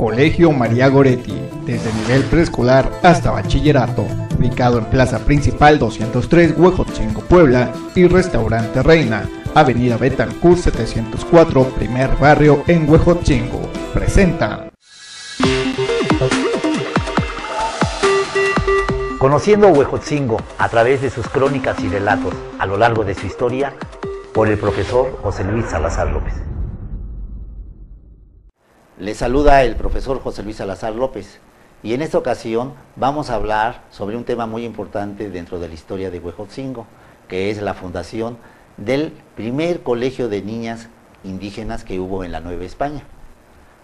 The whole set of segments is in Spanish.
Colegio María Goretti, desde nivel preescolar hasta bachillerato, ubicado en Plaza Principal 203, Huejotzingo, Puebla, y Restaurante Reina, Avenida Betancur 704, Primer Barrio en Huejotzingo, presentan. Conociendo Huejotzingo a través de sus crónicas y relatos a lo largo de su historia, por el profesor José Luis Salazar López. Les saluda el profesor José Luis Salazar López y en esta ocasión vamos a hablar sobre un tema muy importante dentro de la historia de Huejotzingo, que es la fundación del primer colegio de niñas indígenas que hubo en la Nueva España.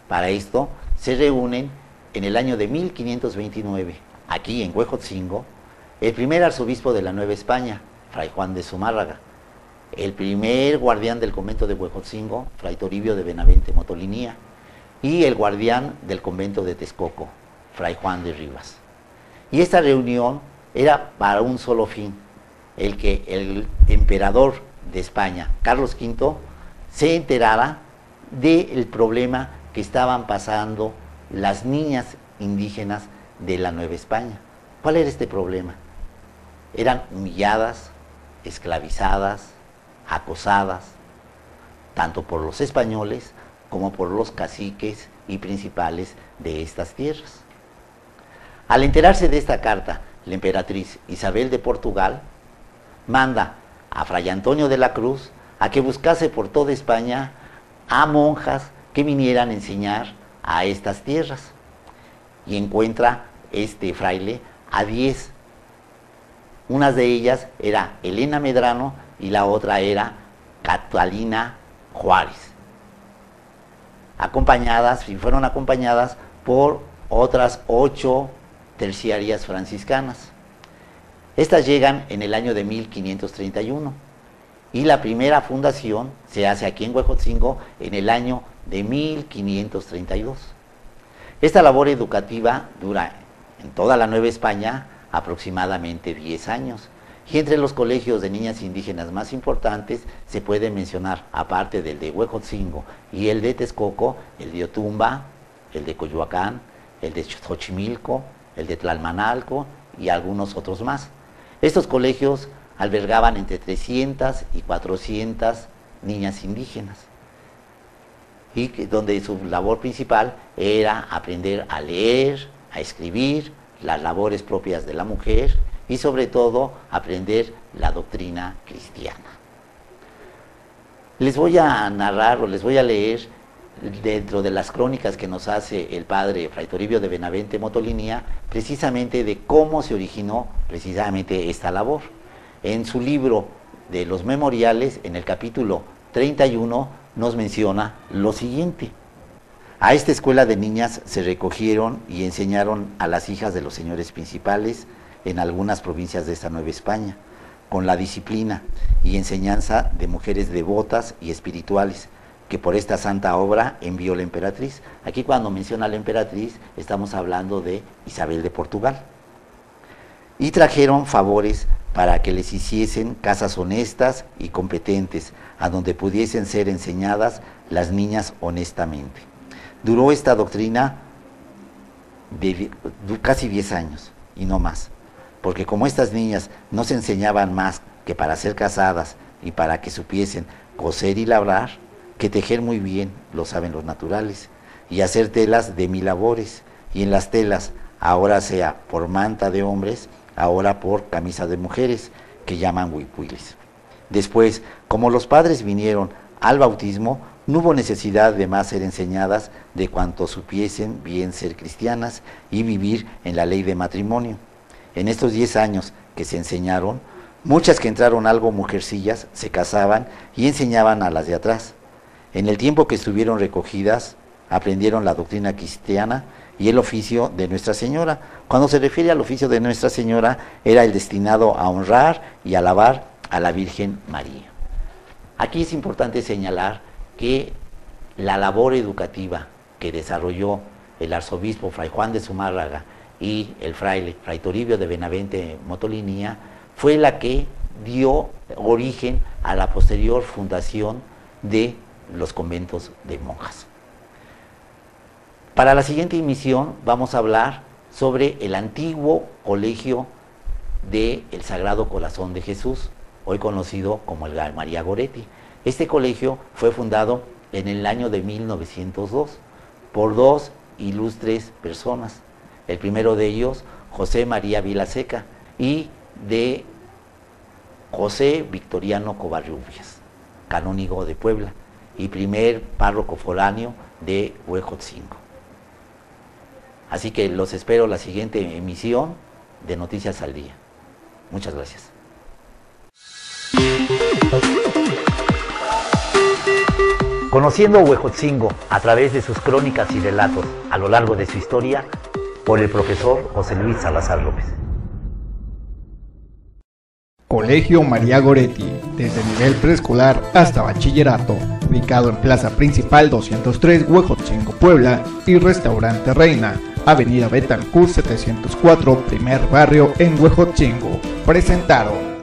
Para esto se reúnen en el año de 1529, aquí en Huejotzingo, el primer arzobispo de la Nueva España, Fray Juan de Zumárraga, el primer guardián del convento de Huejotzingo, Fray Toribio de Benavente Motolinía, y el guardián del convento de Texcoco, Fray Juan de Rivas. Y esta reunión era para un solo fin, el que el emperador de España, Carlos V, se enterara del problema que estaban pasando las niñas indígenas de la Nueva España. ¿Cuál era este problema? Eran humilladas, esclavizadas, acosadas, tanto por los españoles como por los caciques y principales de estas tierras. Al enterarse de esta carta, la emperatriz Isabel de Portugal manda a Fray Antonio de la Cruz a que buscase por toda España a monjas que vinieran a enseñar a estas tierras, y encuentra este fraile a 10. Una de ellas era Elena Medrano y la otra era Catalina Juárez, fueron acompañadas por otras 8 terciarias franciscanas. Estas llegan en el año de 1531 y la primera fundación se hace aquí en Huejotzingo en el año de 1532. Esta labor educativa dura en toda la Nueva España aproximadamente 10 años. Y entre los colegios de niñas indígenas más importantes se puede mencionar, aparte del de Huejotzingo y el de Texcoco, el de Otumba, el de Coyoacán, el de Xochimilco, el de Tlalmanalco y algunos otros más. Estos colegios albergaban entre 300 y 400 niñas indígenas, y donde su labor principal era aprender a leer, a escribir, las labores propias de la mujer, y sobre todo aprender la doctrina cristiana. Les voy a narrar o les voy a leer dentro de las crónicas que nos hace el padre Fray Toribio de Benavente Motolinía, precisamente de cómo se originó precisamente esta labor. En su libro de los memoriales, en el capítulo 31, nos menciona lo siguiente. A esta escuela de niñas se recogieron y enseñaron a las hijas de los señores principales en algunas provincias de esta Nueva España, con la disciplina y enseñanza de mujeres devotas y espirituales, que por esta santa obra envió la emperatriz. Aquí cuando menciona a la emperatriz, estamos hablando de Isabel de Portugal. Y trajeron favores para que les hiciesen casas honestas y competentes, a donde pudiesen ser enseñadas las niñas honestamente. Duró esta doctrina de casi 10 años, y no más, porque como estas niñas no se enseñaban más que para ser casadas y para que supiesen coser y labrar, que tejer muy bien, lo saben los naturales, y hacer telas de mil labores, y en las telas, ahora sea por manta de hombres, ahora por camisa de mujeres, que llaman huicuiles. Después, como los padres vinieron al bautismo, no hubo necesidad de más ser enseñadas de cuanto supiesen bien ser cristianas y vivir en la ley de matrimonio. En estos 10 años que se enseñaron, muchas que entraron algo mujercillas se casaban y enseñaban a las de atrás. En el tiempo que estuvieron recogidas, aprendieron la doctrina cristiana y el oficio de Nuestra Señora. Cuando se refiere al oficio de Nuestra Señora, era el destinado a honrar y alabar a la Virgen María. Aquí es importante señalar que la labor educativa que desarrolló el arzobispo Fray Juan de Zumárraga y el fraile Fray Toribio de Benavente Motolinía fue la que dio origen a la posterior fundación de los conventos de monjas. Para la siguiente emisión vamos a hablar sobre el antiguo colegio del Sagrado Corazón de Jesús, hoy conocido como el María Goretti. Este colegio fue fundado en el año de 1902 por dos ilustres personas. El primero de ellos, José María Vilaseca, y de José Victoriano Covarrubias, canónigo de Puebla y primer párroco foráneo de Huejotzingo. Así que los espero la siguiente emisión de Noticias al Día. Muchas gracias. Conociendo Huejotzingo a través de sus crónicas y relatos a lo largo de su historia, por el profesor José Luis Salazar López. Colegio María Goretti, desde nivel preescolar hasta bachillerato, ubicado en Plaza Principal 203 Huejotzingo, Puebla, y Restaurante Reina, Avenida Betancur 704, Primer Barrio en Huejotzingo. Presentaron